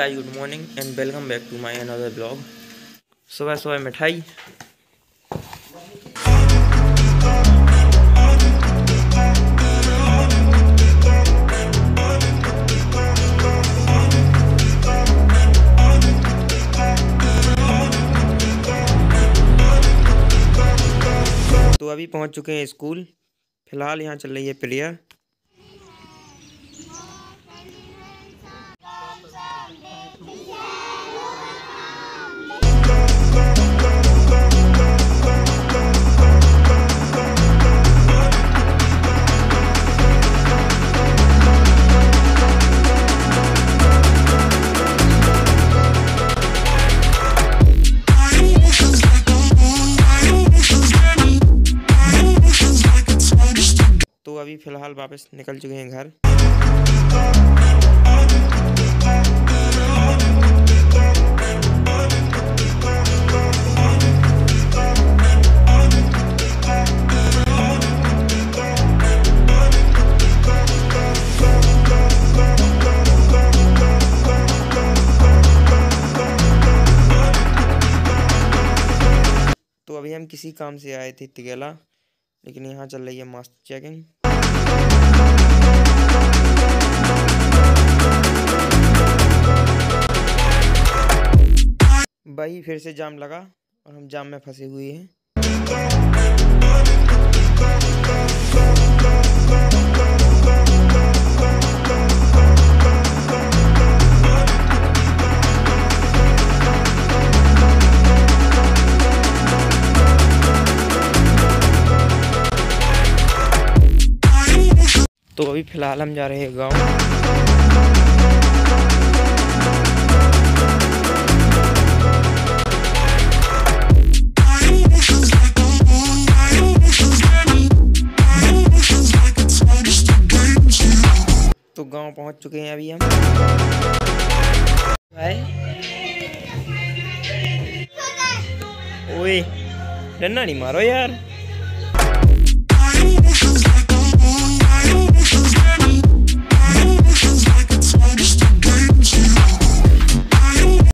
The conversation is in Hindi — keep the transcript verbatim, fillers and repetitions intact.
Guys, good morning and welcome back to my another blog. सुबह सुबह मिठाई तो अभी पहुंच चुके हैं स्कूल। फिलहाल यहाँ चल रही है प्रेयर। तो अभी फिलहाल वापस निकल चुके हैं घर। तो अभी हम किसी काम से आए थे तिगेला, लेकिन यहाँ चल रही है मास्टर चेकिंग। वही फिर से जाम लगा और हम जाम में फंसे हुए हैं। तो अभी फिलहाल हम जा रहे हैं गाँव। तो गांव पहुंच चुके हैं अभी हम। ओए डंडा नहीं मारो यार।